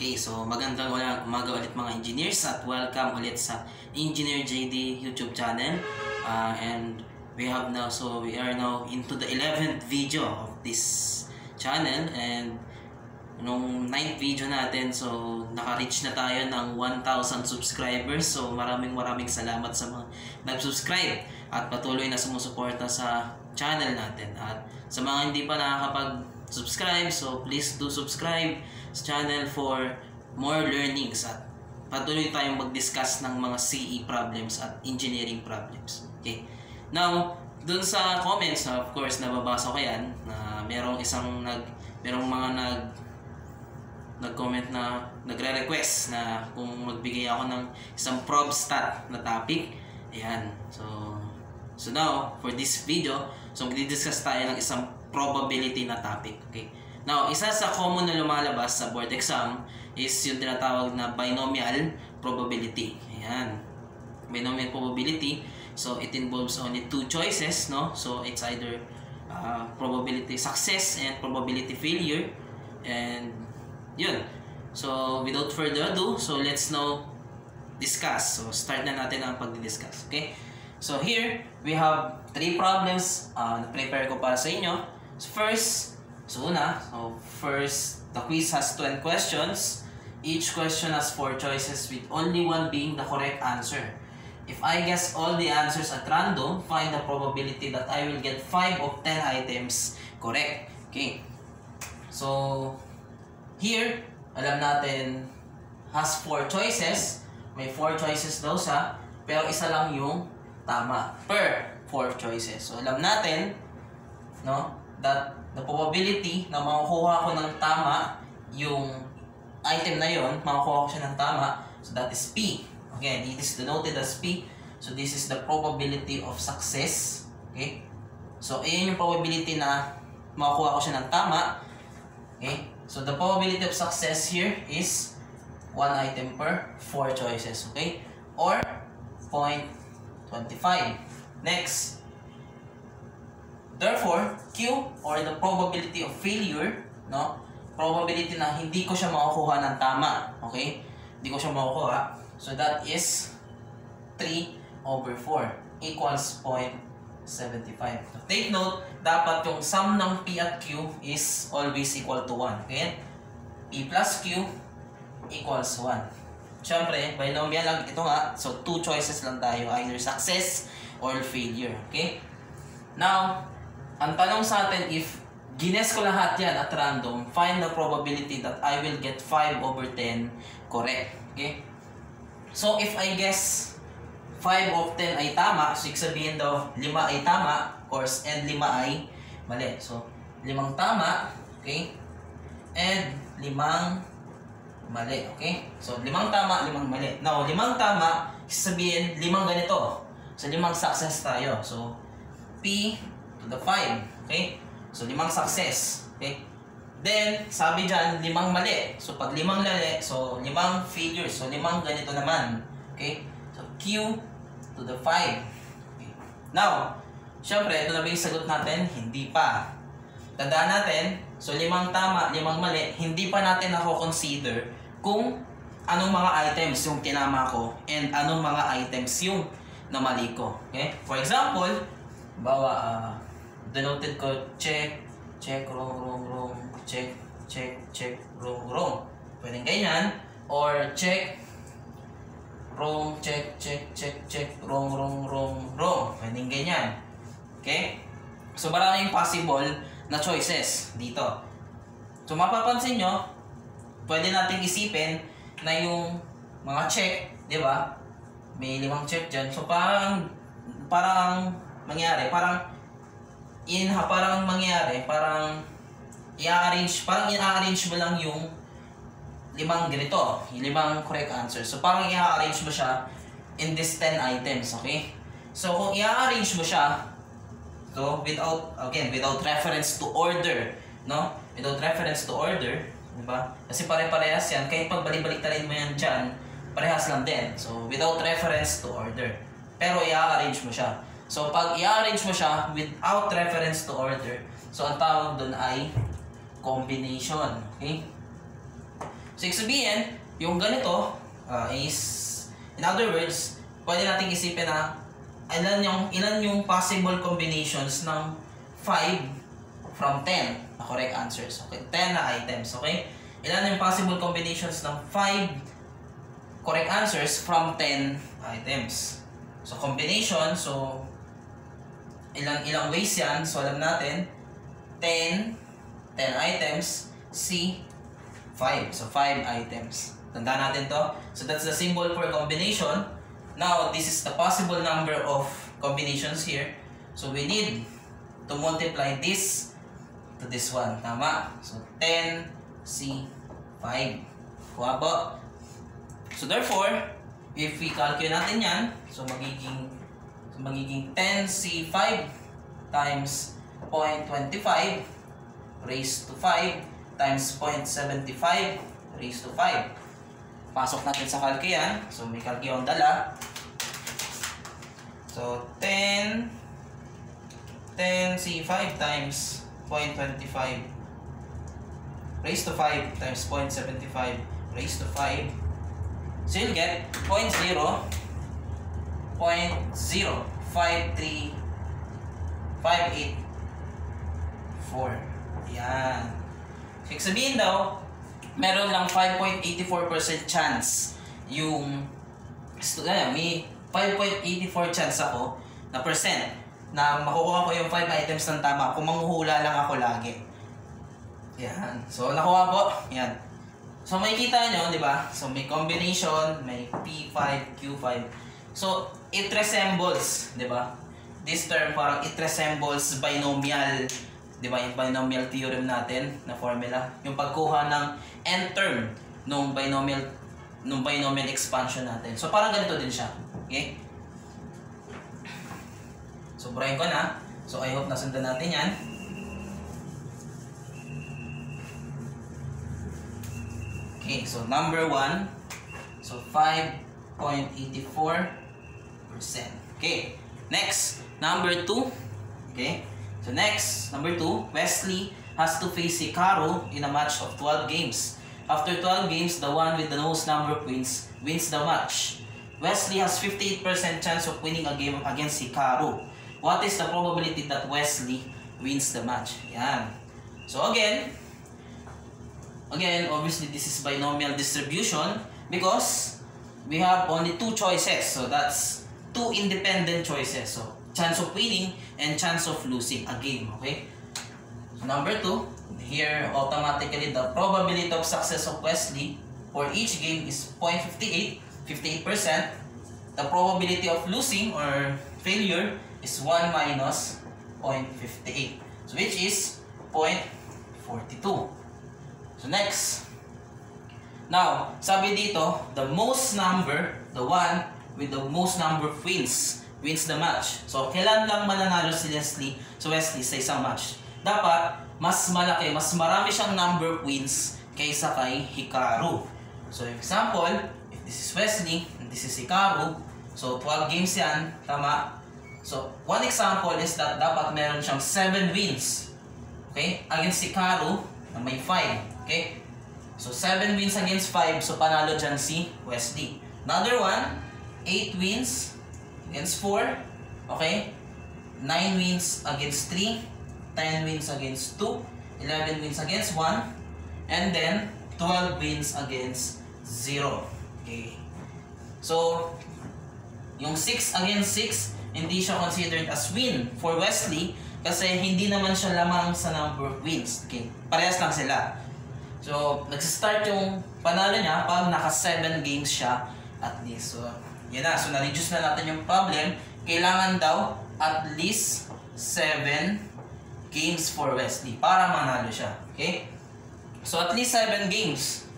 Okay, so magandang umaga ulit mga engineers at welcome ulit sa Engineer JD YouTube channel. And we are now into the 11th video of this channel, and nung 9th video natin, so naka-reach na tayo ng 1,000 subscribers. So maraming salamat sa mga nag-subscribe at patuloy na sumusuporta sa channel natin. At sa mga hindi pa nakakapag-subscribe, so please do subscribe sa channel for more learnings, at patuloy tayong mag-discuss ng mga CE problems at engineering problems. Okay. Now, dun sa comments, of course, nababasa ko yan na merong mga nag-comment na nagre-request na kung magbigay ako ng isang prob stat na topic. Ayan. So now, for this video, so mag-discuss tayo ng isang probability na topic. Okay. Now, isa sa common na lumalabas sa board exam is yung tinatawag na binomial probability. Ayan. Binomial probability. So, it involves only two choices, no? So, it's either probability success and probability failure. And, yun. So, without further ado, so let's now discuss. So, start na natin ang pag-discuss. Okay? So, here, we have three problems na prepare ko para sa inyo. So, first, the quiz has 12 questions. Each question has 4 choices with only one being the correct answer. If I guess all the answers at random, find the probability that I will get 5 of 10 items correct. Okay. So, here, alam natin, has 4 choices. May 4 choices daw siya, pero isa lang yung tama per 4 choices. So, alam natin, no, that the probability na makukuha ko ng tama yung item na yun, makukuha ko siya ng tama. So, that is P. Again, it is denoted as P. So, this is the probability of success. Okay? So, ayan yung probability na makukuha ko siya ng tama. Okay? So, the probability of success here is 1 item per 4 choices. Okay? Or, 0.25. Next. Therefore, Q, or the probability of failure, no? Probability na hindi ko siya makukuha ng tama. Okay? Hindi ko siya makukuha. So that is 3/4 equals 0.75. So take note, dapat yung sum ng P at Q is always equal to 1. Okay? P plus Q equals 1. Siyempre, binomial lang ito nga. So 2 choices lang tayo, either success or failure. Okay? Now, ang tanong sa atin, if gines ko lahat yan at random, find the probability that I will get 5/10 correct. Okay? So, if I guess 5 of 10 ay tama, so sabihin daw 5 ay tama, and 5 ay mali. So, 5 tama, okay? And 5 mali, okay? So, 5 tama, 5 mali. Now, 5 tama, sabihin 5 ganito. So, 5 success tayo. So, P to the 5, okay? So, 5 success, okay? Then, sabi dyan, 5 mali. So, pag 5 mali, so 5 failures. So, 5 ganito naman. Okay? So, Q to the 5. Okay. Now, syempre, ito na ba yung sagot natin? Hindi pa. Tandaan natin, so 5 tama, 5 mali. Hindi pa natin consider kung anong mga items yung tinama ko and anong mga items yung namali ko. Okay? For example, bawa, denoted ko, check, wrong, check, wrong. Pwedeng ganyan. Or check, wrong, check, wrong. Pwedeng ganyan. Okay? So, maraming possible na choices dito. So, mapapansin nyo, pwede natin isipin na yung mga check, di ba? May 5 check dyan. So, parang i-arrange mo lang yung 5 ganito, yung 5 correct answers. So parang i-arrange mo siya in this 10 items, okay? So kung i-arrange mo siya, so without reference to order, no? Without reference to order, di ba? Kasi pare-parehas yan, kahit pagbalik-baliktarin mo yan dyan, parehas lang din. So without reference to order. Pero i-arrange mo siya. So, pag i-arrange mo siya without reference to order, so, ang tawag dun ay combination. Okay? So, yung sabihin, yung ganito is, in other words, pwede natin isipin na ilan yung possible combinations ng 5 from 10 na correct answers. Okay, 10 na items. Okay? Ilan yung possible combinations ng 5 correct answers from 10 items. So, combination, so, ilang ways yan. So, alam natin, 10 items, C, 5. So, 5 items. Tandaan natin to. So, that's the symbol for combination. Now, this is the possible number of combinations here. So, we need to multiply this to this one. Tama? So, 10, C, 5. Kuha po. So, therefore, if we calculate natin yan, so, magiging 10C5 times 0.25 raised to 5 times 0.75 raised to 5. Pasok natin sa kalki yan. So, may kalki yung dala. So, 10C5 times 0.25 raised to 5 times 0.75 raised to 5. So, you'll get 0.05358 4. Yan. So, sabihin daw, meron lang 5.84% chance yung may 5.84 chance ako na percent na makukuha ko yung 5 items ng tama kung manghuhula lang ako lagi. Yan. So, nakuha po. Yan. So, makikita nyo, di ba? So, may combination, may P5, Q5. So, it resembles, di ba? This term, parang it resembles binomial, di ba? Yung binomial theorem natin na formula. Yung pagkuha ng nth term nung binomial expansion natin. So, parang ganito din siya. Okay? So, burahin ko na. So, I hope nasundan natin yan. Okay, so number 1. So, 5.84%. Okay, next, number 2. Okay, so next, number 2, Wesley has to face Hikaru in a match of 12 games. After 12 games, the one with the most number of wins wins the match. Wesley has 58% chance of winning a game against Hikaru. What is the probability that Wesley wins the match? Yan. So again, obviously this is binomial distribution because we have only two choices. So that's two independent choices. So, chance of winning and chance of losing a game. Okay? So, number 2. Here, automatically, the probability of success of Wesley for each game is 0.58, 58%. The probability of losing or failure is 1 minus 0.58. So, which is 0.42. So, next. Now, sabi dito, the most number, the one with the most number of wins the match. So, kailan lang mananalo si Wesley sa isang match? Dapat, mas malaki, mas marami siyang number of wins kaysa kay Hikaru. So, for example, if this is Wesley and this is Hikaru, so 12 games yan, tama? So, one example is that dapat meron siyang 7 wins, okay? Against Hikaru na may 5, okay? So, 7 wins against 5. So, panalo dyan si Wesley. Another one, 8 wins against 4. Okay? 9 wins against 3. 10 wins against 2. 11 wins against 1. And then, 12 wins against 0. Okay? So, yung 6 against 6, hindi siya considered as win for Wesley kasi hindi naman siya lamang sa number of wins. Okay? Parehas lang sila. So, nagsistart yung panalo niya pag naka 7 games siya at least. So, yun na. So, na-reduce na natin yung problem. Kailangan daw at least 7 games for Wesley para manalo siya. Okay? So, at least 7 games.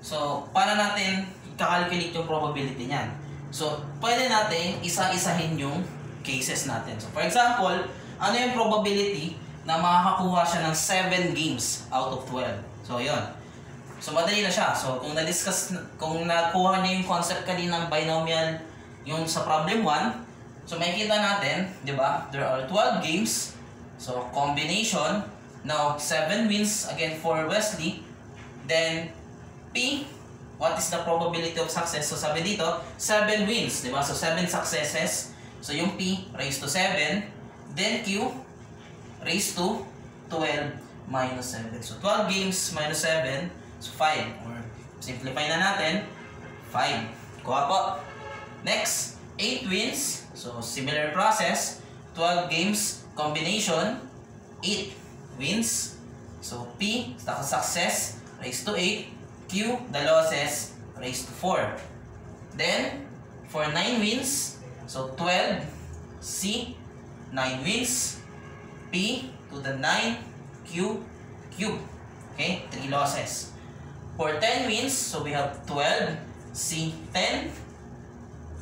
So, para natin kakalculate yung probability niyan. So, pwede natin isa-isahin yung cases natin. So, for example, ano yung probability na makakakuha siya ng 7 games out of 12? So, yun. So, madali na siya. So, kung nakuha niya yung concept kanina ng binomial yung sa problem 1, so, makikita natin, di ba? There are 12 games. So, combination. Now, 7 wins again for Wesley. Then, P, what is the probability of success? So sabi dito, 7 wins, diba? So 7 successes. So yung P raised to 7, then Q raised to 12 minus 7. So 12 games minus 7, so 5. Or simplify na natin, 5. Kuha po. Next, 8 wins. So similar process, 12 games combination, 8 wins. So P, success, raised to 8. Q, the losses, raised to 4. Then, for 9 wins, so 12. C, 9 wins. P, to the 9. Q, cube. Okay, 3 losses. For 10 wins, so we have 12. C, 10.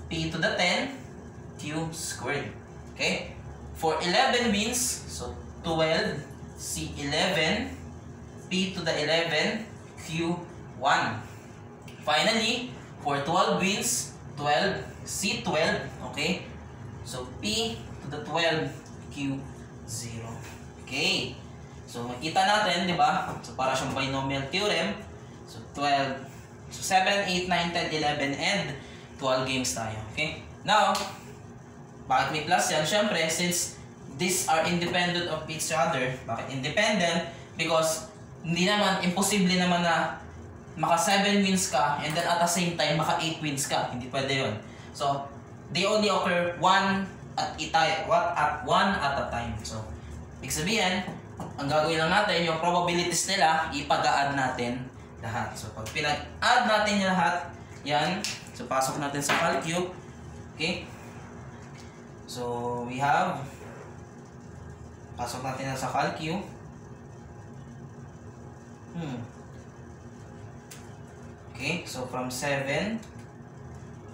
P to the 10. Q, squared. Okay, for 11 wins, so 12. C, 11. P to the 11. Q, 1. Finally, for 12 wins, 12, C, 12, okay? So, P to the 12, Q, 0. Okay? So, makita natin, di ba? So, para siyang binomial theorem. So, 12. So, 7, 8, 9, 10, 11, and 12 games tayo. Okay? Now, bakit may plus yan? Siyempre, since these are independent of each other, bakit independent? Because, hindi naman, imposible naman na maka 7 wins ka, and then at the same time, maka 8 wins ka. Hindi pwede yun. So, they only occur one at a time. So, ibig sabihin, ang gagawin lang natin, yung probabilities nila, ipag-a-add natin lahat. So, pag pinag-add natin yung lahat, yan. So, pasok natin sa calcube. Okay? So, we have, pasok natin na sa calcube. Okay, so from 7,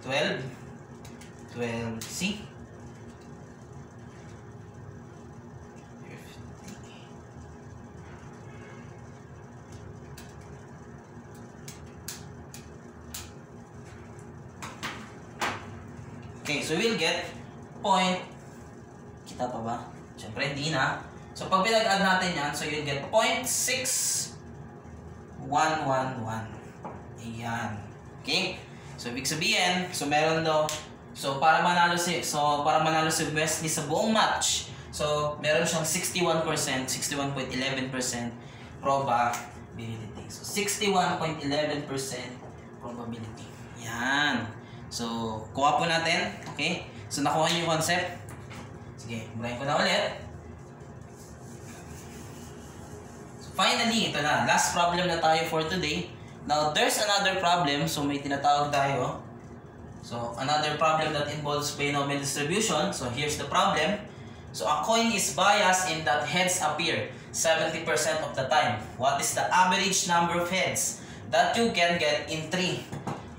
12, 12C, 50. Okay, so we'll get point, kita pa ba? Siyempre, hindi na. So pag pinag-add natin yan, so you'll get 0.6111. Ayan. Okay? So, ibig sabihin, so meron daw, so para manalo si Wesley sa buong match, so meron siyang 61%, 61.11% probability. So, 61.11% probability. Ayan. So, kuha po natin. Okay? So, nakuha niyo yung concept. Sige, mulayin ko na ulit. So, finally, ito na. Last problem na tayo for today. Now, there's another problem. So, may tinatawag tayo. So, another problem that involves binomial distribution. So, here's the problem. So, a coin is biased in that heads appear 70% of the time. What is the average number of heads that you can get in 3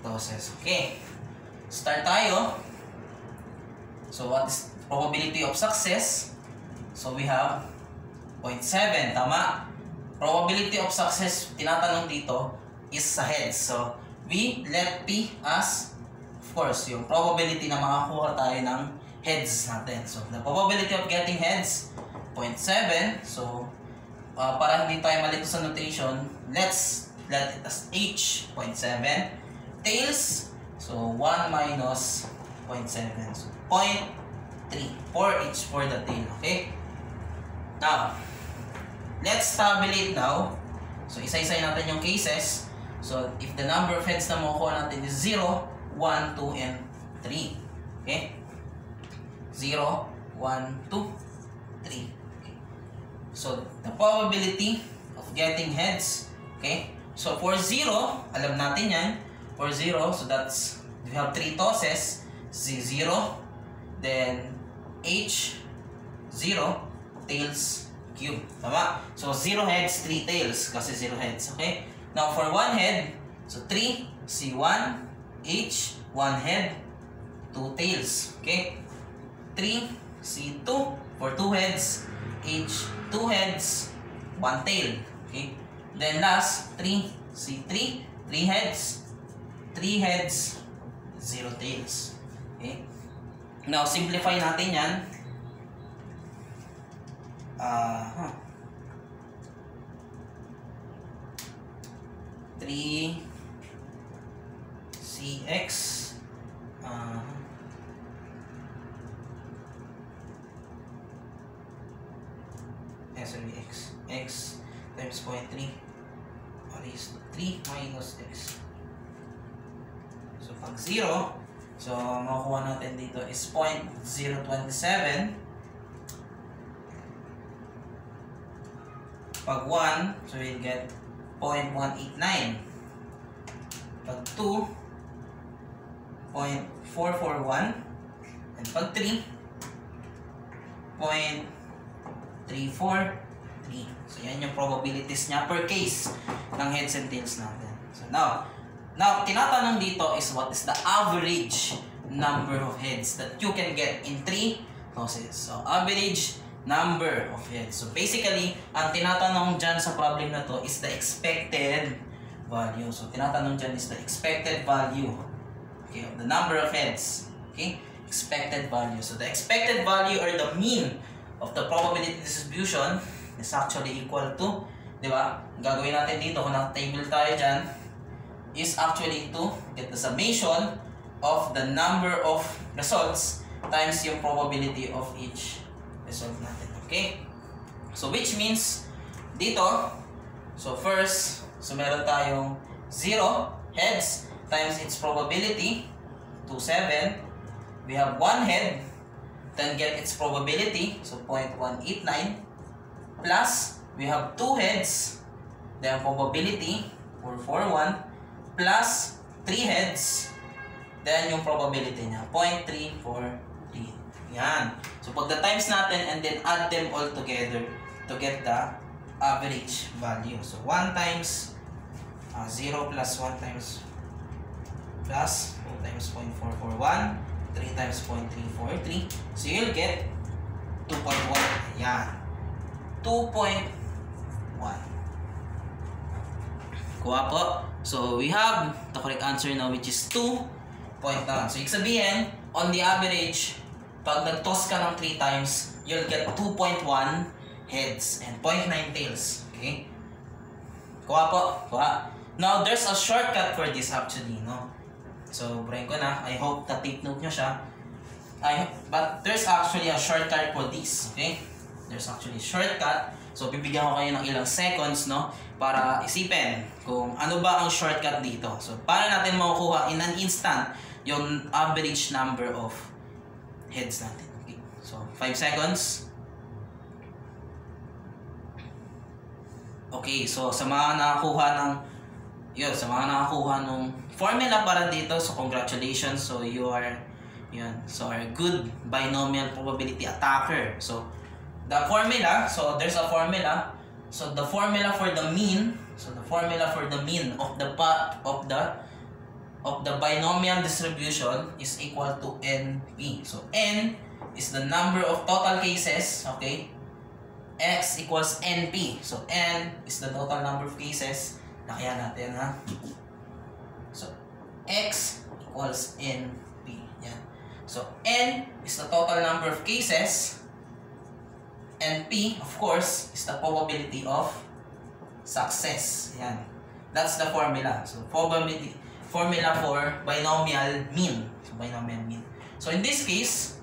losses? Okay. Start tayo. So, what is the probability of success? So, we have 0.7. Tama? Probability of success, tinatanong dito, is sa heads. So, we let P as, of course, yung probability na makakuha tayo ng heads natin. So, the probability of getting heads, 0.7. So, para hindi tayo malito sa notation, let's let it as H, 0.7. Tails, so 1 minus 0.7. So, 0.3 for each for the tail. Okay? Now, let's tabulate now. So, isa-isa natin yung cases. So, if the number of heads na makukuha natin is 0, 1, 2, and 3. Okay? 0, 1, 2, 3. Okay. So, the probability of getting heads. Okay? So, for 0, alam natin yan. For 0, so that's, we have 3 tosses. Z, 0. Then, H, 0. Tails, Q. Tama? So, 0 heads, 3 tails. Kasi 0 heads. Okay? Now, for 1 head, so 3, C1, H, 1 head, 2 tails. Okay? 3, C2, for 2 heads, H, 2 heads, 1 tail. Okay? Then last, 3, C3, 3 heads, 0 tails. Okay? Now, simplify natin yan. Aha. 3 dx that's going to be x times 0.3 is 3 minus x. So pag 0, so makukuha natin dito is 0.027. Pag 1, so we'll get 0.189. Pag 2, 0.441. And pag 3, 0.343. So yan yung probabilities niya per case ng heads and tails natin. So now tinatanong dito is what is the average number of heads that you can get in 3 losses. So average number of heads. So basically, ang tinatanong dyan sa problem na to is the expected value. So tinatanong dyan is the expected value, okay, of the number of heads. Okay, expected value. So the expected value or the mean of the probability distribution is actually equal to, di ba? Gagawin natin dito kung naka-table tayo dyan, is actually to get the summation of the number of results times yung probability of each result natin, okay? So which means, dito, so first, so meron tayong 0 heads times its probability, 27, we have 1 head, then get its probability, so 0.189, plus we have 2 heads, their probability, 441, plus 3 heads, then yung probability niya, 0.343. Yan. So pag the times natin and then add them all together to get the average value. So 1 times 0 plus 1 times plus 2 times 0.441, 3 times 0.343, so you'll get 2.1. Ayan, 2.1. Kuha po. So we have the correct answer now, which is 2.1. So ibig sabihin, on the average, pag nag-toss ka ng 3 times, you'll get 2.1 heads and 0.9 tails. Okay? Kuha po. Kuha. Now there's a shortcut for this actually, no? So, brain ko na. I hope na take note nyo siya. But there's actually a shortcut for this. Okay? There's actually a shortcut. So, bibigyan ko kayo ng ilang seconds, no? Para isipin kung ano ba ang shortcut dito. So, paano natin makukuha in an instant yung average number of heads natin. Okay? So, 5 seconds. Okay. So, sa mga nakakuha ng... Yun, sa mga nakakuha nung formula para dito, so congratulations, so you are, yun, so are a good binomial probability attacker. So, the formula, so there's a formula, so the formula for the mean, so the formula for the mean of the binomial distribution is equal to NP. So, N is the number of total cases, okay? X equals NP. So, N is the total number of cases. Nakaya natin, ha? So, X equals NP. Yan. So, N is the total number of cases. NP, of course, is the probability of success. Yan. That's the formula. So, formula for binomial mean. So, binomial mean. So, in this case,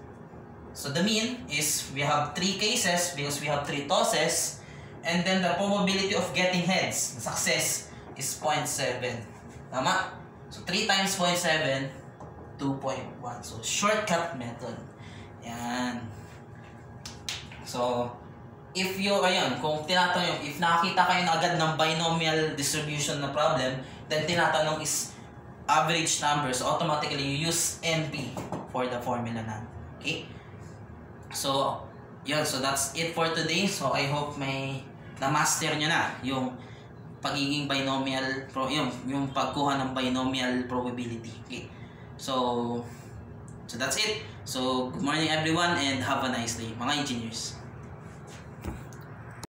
so the mean is we have 3 cases because we have 3 tosses. And then the probability of getting heads, success, is 0.7. Tama? So 3 times 0.7, 2.1. So shortcut method. Yan. So if you, ayun, kung tinatanong, if nakakita kayo na agad ng binomial distribution na problem, then tinatanong is average numbers. So automatically you use NP for the formula na. Okay? So, yun. So that's it for today. So I hope may na-master nyo na yung pagiging binomial, yung pagkuha ng binomial probability. Okay. So that's it. So good morning everyone and have a nice day, mga engineers.